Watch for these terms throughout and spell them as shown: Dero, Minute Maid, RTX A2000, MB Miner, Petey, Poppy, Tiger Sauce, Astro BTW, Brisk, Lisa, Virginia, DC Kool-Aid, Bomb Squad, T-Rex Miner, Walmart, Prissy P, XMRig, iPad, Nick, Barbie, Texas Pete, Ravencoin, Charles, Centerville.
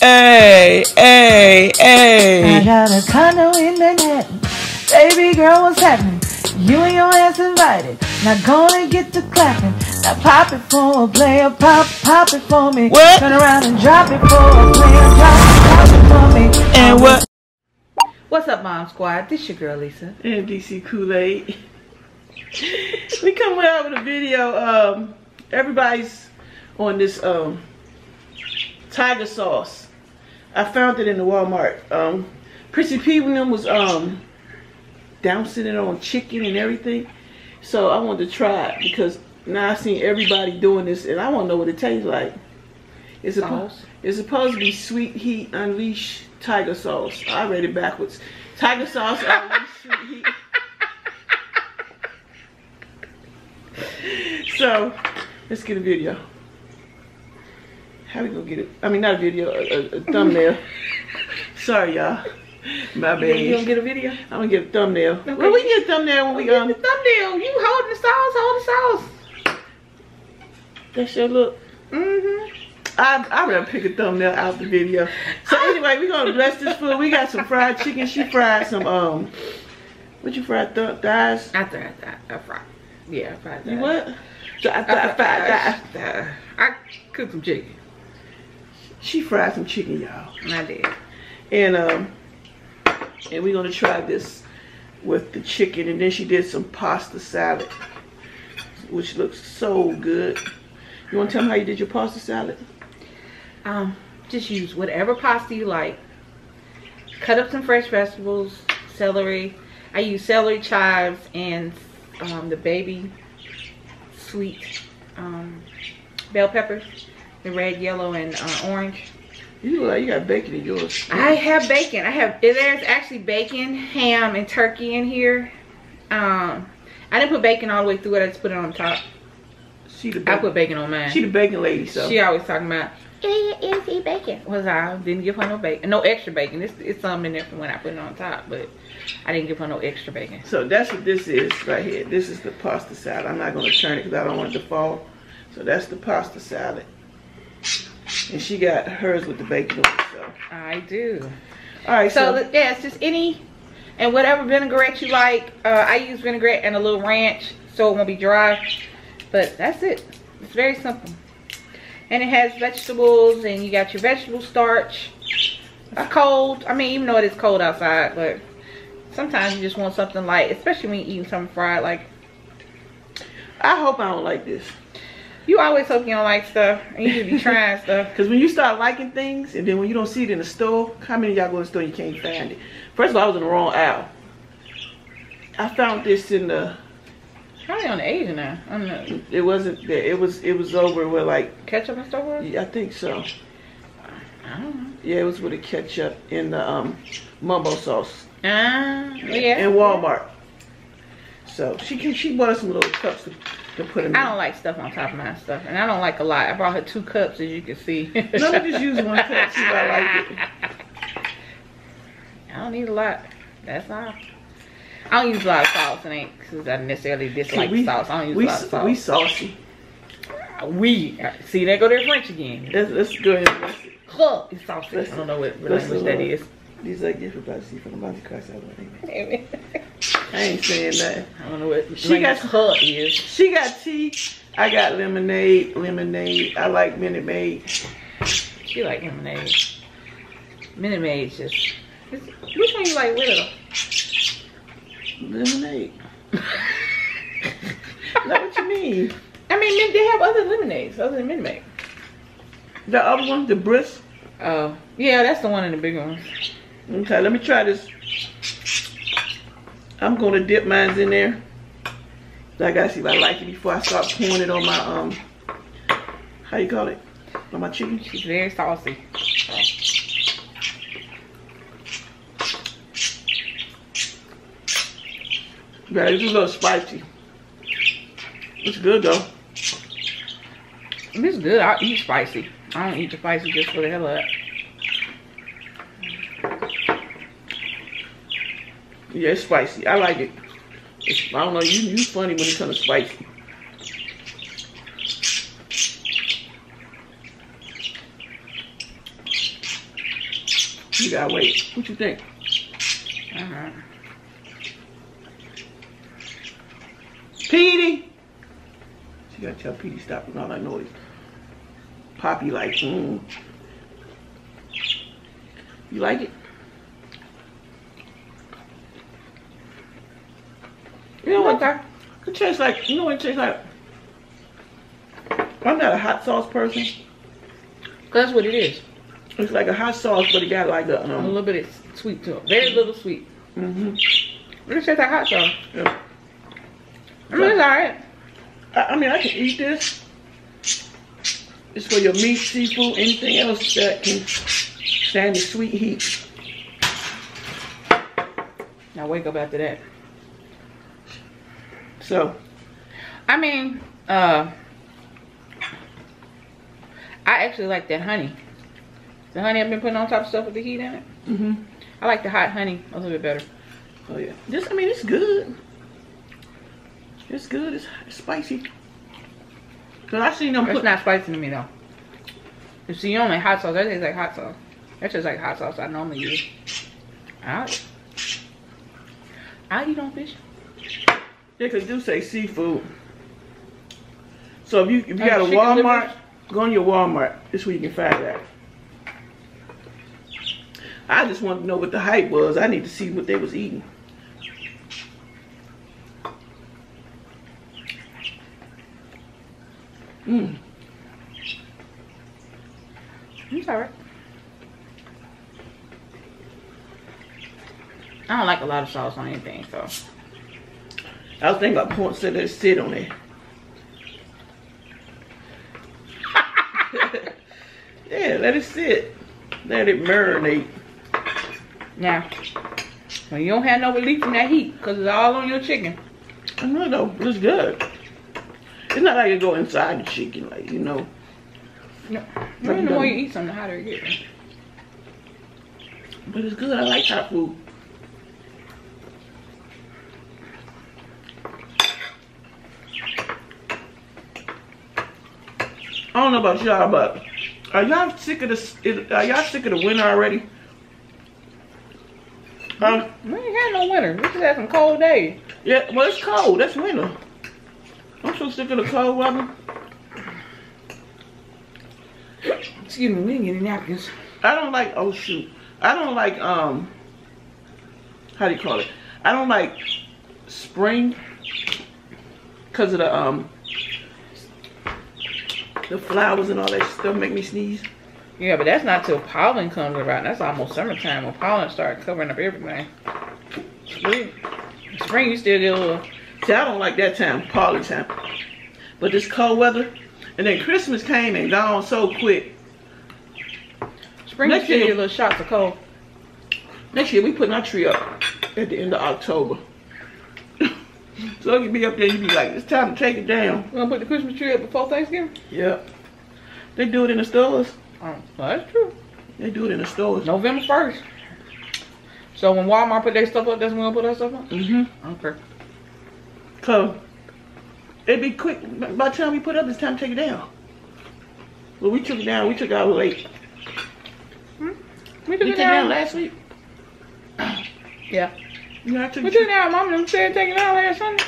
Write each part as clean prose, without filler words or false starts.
Hey, hey, hey. I got a condo in Manhattan. Baby girl, what's happening? You and your ass invited. Now go and get to clapping. Now pop it for a player, pop it for me. What? Turn around and drop it for a player, drop it for me. And what? What's up, Bomb Squad? This your girl Lisa and DC Kool-Aid. We coming out with a video. Everybody's on this Tiger Sauce. I found it in the Walmart. Prissy P when them was downsing it on chicken and everything. So I wanted to try it because now I've seen everybody doing this and I want to know what it tastes like. It's supposed to be Sweet Heat Unleash Tiger Sauce. I read it backwards. Tiger Sauce Unleash Sweet Heat. So let's get a video. How we gonna get it? I mean, not a video, a thumbnail. Sorry, y'all. My bad. You gonna get a video? I'm gonna get a thumbnail. Okay. Well, we get a thumbnail when we get the thumbnail. You holding the sauce, hold the sauce. That's your look. Mm-hmm. I'd rather pick a thumbnail out the video. So anyway, we're gonna bless this food. We got some fried chicken. She fried some what you fried, thighs? I fried. Yeah, I fried thighs. You what? I cooked some chicken. She fried some chicken, y'all. I did. And we're gonna try this with the chicken, and then she did some pasta salad, which looks so good. You wanna tell me how you did your pasta salad? Just use whatever pasta you like. Cut up some fresh vegetables, celery. I use celery, chives, and the baby sweet bell peppers. The red, yellow, and orange. You look like you got bacon in yours. I have bacon. There's actually bacon, ham, and turkey in here. I didn't put bacon all the way through it. I just put it on top. I put bacon on mine. She the bacon lady, so. She always talking about, eat bacon. Was I didn't give her no bacon. No extra bacon. It's something in there from when I put it on top, but I didn't give her no extra bacon. So that's what this is right here. This is the pasta salad. I'm not going to turn it because I don't want it to fall. So that's the pasta salad. And she got hers with the bacon on it, so. I do. All right, so. Yeah, it's just any and whatever vinaigrette you like. I use vinaigrette and a little ranch so it won't be dry. But that's it. It's very simple. And it has vegetables and you got your vegetable starch. It's cold. I mean, even though it is cold outside, but sometimes you just want something light, especially when you're eating something fried. Like, I hope I don't like this. You always hope you don't like stuff, and you should be trying stuff. Because when you start liking things, and then when you don't see it in the store, how many of y'all go in the store and you can't find it? First of all, I was in the wrong aisle. I found this in the... Probably on the Asian now. I don't know. It wasn't there. It was over with like... Ketchup and stuff was? Yeah, I think so. I don't know. Yeah, it was with the ketchup and the mumbo sauce. Yeah. And Walmart. So, she bought us some little cups to put them in. I don't like stuff on top of my stuff, and I don't like a lot. I brought her 2 cups, as you can see. Let me just use 1 cup, see if I like it. I don't need a lot. That's all. I don't use a lot of sauce, and ain't because I necessarily dislike sauce. I don't use a lot of sauce. We saucy. See, there go their French again. Let's go ahead and bless it. It's saucy. I don't know what language that is. These are gifts about to see from the body Christ out of Amen. I ain't saying that. I don't know what she got. Hug is. She got tea. I got lemonade. I like Minute Maid. She like lemonade. Minute Maid just. Which one you like with her? Lemonade. Not what you mean. I mean, they have other lemonades other than Minute Maid. The other one, the Brisk. Oh, yeah, that's the one in the big one. Okay, let me try this. I'm gonna dip mine in there. I gotta see if I like it before I start pouring it on my how you call it? On my chicken. She's very saucy. Yeah, it's a little spicy. It's good though. It's good. I'll eat spicy. I don't eat the spicy just for the hell of it. Yeah, it's spicy. I like it. I don't know. You funny when it comes to spicy. You gotta wait. What you think? All right. Petey! She gotta tell Petey stop making all that noise. Poppy like, You like it? You know what that? It tastes like, you know what it tastes like? I'm not a hot sauce person. That's what it is. It's like a hot sauce, but it got like a little bit of sweet to it. Very little sweet. It tastes like hot sauce. Yeah. I mean, it's alright. I mean, I can eat this. It's for your meat, seafood, anything else that can stand the sweet heat. Now wake up after that. So, I mean, I actually like that honey. The honey I've been putting on top of stuff with the heat in it. I like the hot honey a little bit better. Oh yeah. This, I mean, it's good. It's good. It's spicy. Cause I seen them. It's not spicy to me though. If you only hot sauce, that tastes like hot sauce. That tastes like hot sauce I normally use. I eat on fish. They could do say seafood. So if you got a Walmart, go on your Walmart. This is where you can find that. I just wanted to know what the hype was. I need to see what they was eating. It's alright. I don't like a lot of sauce on anything, so I was thinking about points that they sit on it. Yeah, let it sit. Let it marinate. Now, well, you don't have no relief from that heat because it's all on your chicken. I know, though. It's good. It's not like it go inside the chicken, like, you know. No. Like the more you eat something, the hotter it gets. But it's good. I like hot food. I don't know about y'all, but are y'all sick of the winter already? We ain't got no winter. We just had some cold days. Yeah, well it's cold. That's winter. I'm so sick of the cold weather. Excuse me, we didn't get any napkins. I don't like. Oh shoot, I don't like. How do you call it? I don't like spring because of the flowers and all that stuff make me sneeze. Yeah, but that's not till pollen comes around. That's almost summertime when pollen starts covering up everything. Spring, you still get a little. See, I don't like that time, pollen time. But this cold weather, and then Christmas came and gone so quick. Spring, you still get a little shots of cold. Next year, we putting our tree up at the end of October. So you be up there, you be like, it's time to take it down. We're gonna put the Christmas tree up before Thanksgiving? Yep. They do it in the stores. Oh, well, that's true. They do it in the stores. November 1st. So when Walmart put their stuff up, that's when we'll put our stuff up? Okay. So, it'd be quick. By the time we put up, it's time to take it down. Well, we took it down. We took out late. We took it down last week. Yeah. You know, we took it down. Mama said take it down last Sunday.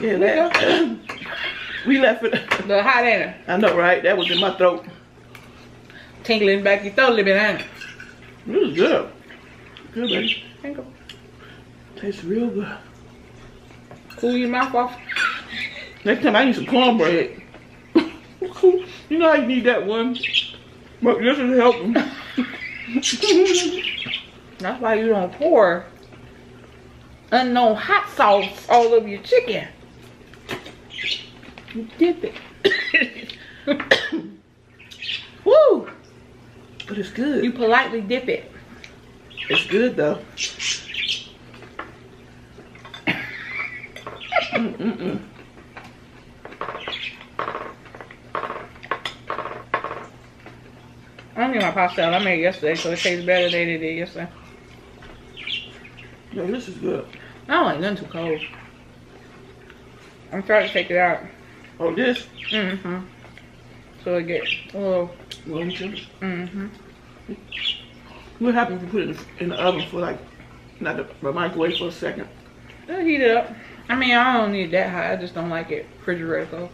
Yeah, we left it. The hot air. I know, right? That was in my throat. Tingling back your throat a little bit, huh? It was good. Good, baby. Tingle. Tastes real good. Cool your mouth off. Next time I need some cornbread. You know how you need that one? But this is helping. That's why you don't pour unknown hot sauce all over your chicken. You dip it. Woo! But it's good. You politely dip it. It's good though. I don't need my pasta. I made it yesterday, so it tastes better than it did yesterday. Yeah, this is good. I don't like nothing too cold. I'm trying to take it out. Oh, this? So it gets a little. Mm-hmm. What happens if you put it in the oven for like, not the microwave for a second? It'll heat up. I mean, I don't need that high. I just don't like it refrigerated though.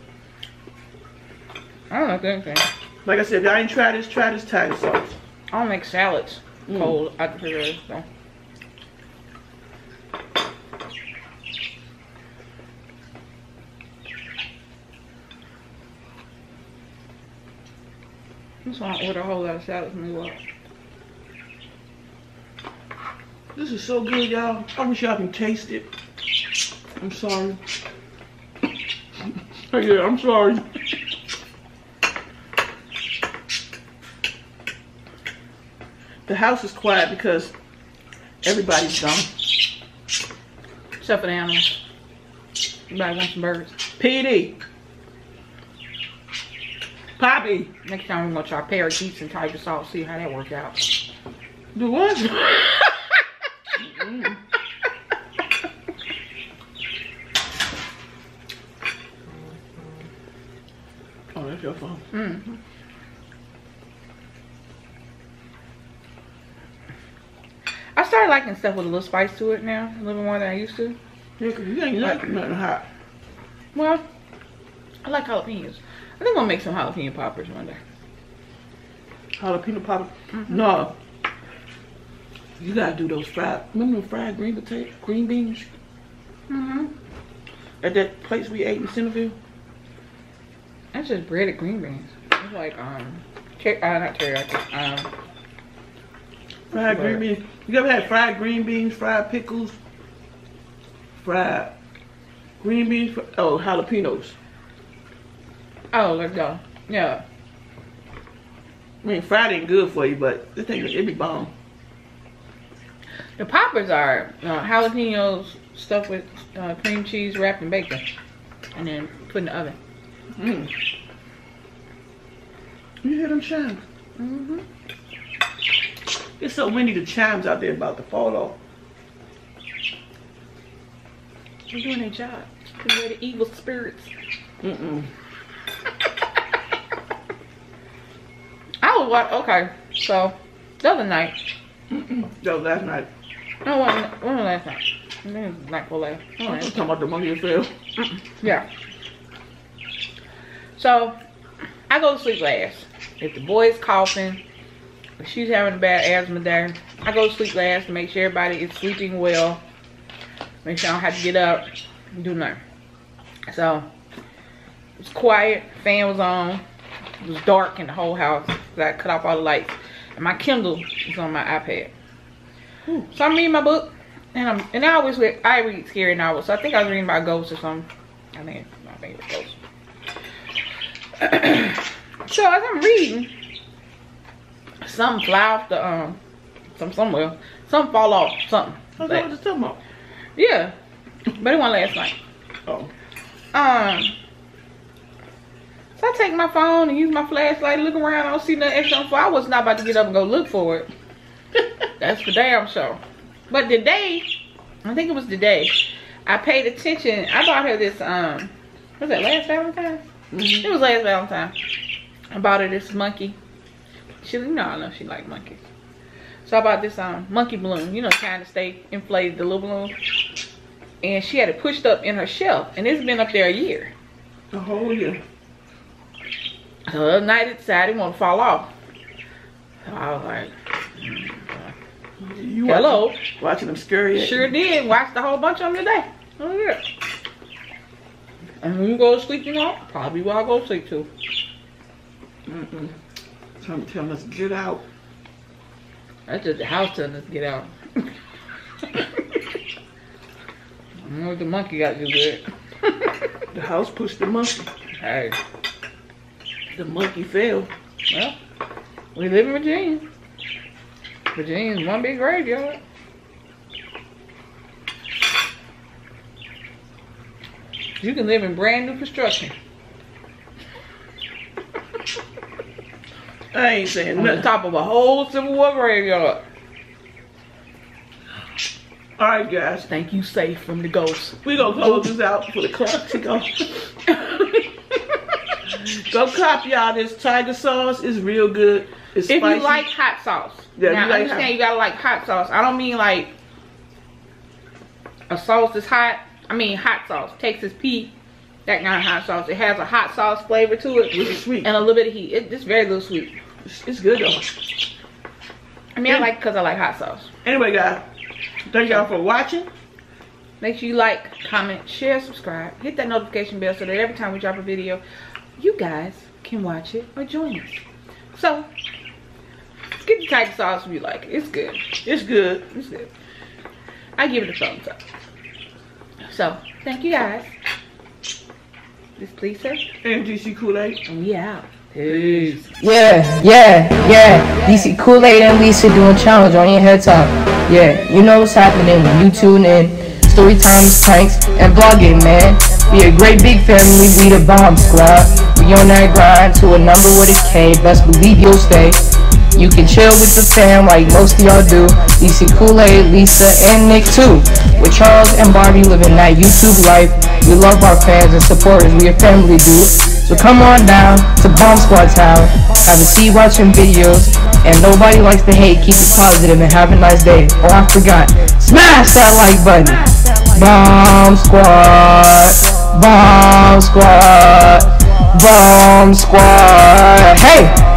I don't like anything. Like I said, if y'all ain't tried this, try this Tiger sauce. I don't make salads cold out the refrigerator though. So I order a whole lot of salads when we walk. This is so good, y'all. I wish y'all can taste it. I'm sorry. Yeah, I'm sorry. The house is quiet because everybody's gone. Except for the animals. Everybody wants some birds. Petey. Poppy. Next time we're going to try parakeets and tiger sauce. See how that works out. Do what? Oh, that's your phone. I started liking stuff with a little spice to it now. A little more than I used to. Yeah, because you ain't like nothing hot. Well, I like jalapenos. I think I'm gonna make some jalapeno poppers one day. Jalapeno poppers? No. You gotta do those fried, remember the fried green beans? At that place we ate in Centerville? That's just breaded green beans. It's like, not teriyaki, fried green beans. You ever had fried green beans, fried pickles? Fried green beans, oh, jalapenos. Oh, let's go. Yeah. I mean, fried ain't good for you, but this thing, it be bomb. The poppers are jalapenos stuffed with cream cheese wrapped in bacon. And then put in the oven. You hear them chimes? It's so windy, the chimes out there about to fall off. They're doing their job. They're the evil spirits. Okay, so the other night, last night. No, when was last night? I think it was like last night. I'm talking about the monkey film. Yeah. So I go to sleep last. If the boy is coughing, if she's having a bad asthma day, I go to sleep last to make sure everybody is sleeping well. Make sure I don't have to get up and do nothing. So it was quiet. Fan was on. It was dark in the whole house. I cut off all the lights, and my Kindle is on my iPad. So I'm reading my book, and I always read, I read scary novels. So I think I was reading about ghosts or something. I think it was ghosts. So as I'm reading, something fly off the somewhere, something fall off something. That's what I was talking about. Yeah, but it wasn't last night. So I take my phone and use my flashlight, look around, I don't see nothing extra. I was not about to get up and go look for it. That's for damn sure. But today, I think it was today, I paid attention. I bought her this, was that last Valentine? It was last Valentine. I bought her this monkey. She, you know, I know she liked monkeys. So I bought this monkey balloon, you know, trying to stay inflated, the little balloon. And she had it pushed up in her shelf, and it's been up there a year. A whole year. So the other night it decided it won't fall off. So I was like, you hello. Watching them scary. Sure did. Watched a whole bunch of them today. Oh, yeah. And when you go to sleep, you know, probably where I go to sleep too. Somebody telling us to get out. That's just the house telling us to get out. I know what the monkey got to do with it. The house pushed the monkey. Hey. The monkey fell. Well, we live in Virginia. Virginia's one big graveyard. You can live in brand new construction. I ain't saying nothing. On top of a whole Civil War graveyard. Alright guys. Thank you safe from the ghosts. We gonna close this out before the clock tick off. Go cop y'all this Tiger Sauce. It's real good. It's spicy. If you like hot sauce. Yeah, now, I understand you gotta like hot sauce. I don't mean like a sauce that's hot. I mean hot sauce. Texas Pete, that kind of hot sauce. It has a hot sauce flavor to it. It's sweet. And a little bit of heat. It's very little sweet. It's good though. I mean, I like it because I like hot sauce. Anyway, guys, thank y'all for watching. Make sure you like, comment, share, subscribe. Hit that notification bell so that every time we drop a video, you guys can watch it or join us. So, get the Tiger Sauce if you like it. It's good. It's good. It's good. I give it a thumbs up. So, thank you guys. This is Lisa. And DC Kool-Aid. And we out. Peace. Yeah. DC Kool-Aid and Lisa doing challenge on your head top. Yeah, you know what's happening when you tune in. Story times, pranks, and blogging, man. We a great big family, we the Bomb Squad. We on that grind to a number with a K. Best believe you'll stay. You can chill with the fam like most of y'all do. DC Kool-Aid, Lisa, and Nick too. With Charles and Barbie living that YouTube life. We love our fans and supporters, we a family dude. So come on down to Bomb Squad Town. Have a seat watching videos. And nobody likes to hate, keep it positive and have a nice day. Oh, I forgot. Smash that like button. Bomb Squad, Bomb Squad, Bomb Squad. Hey,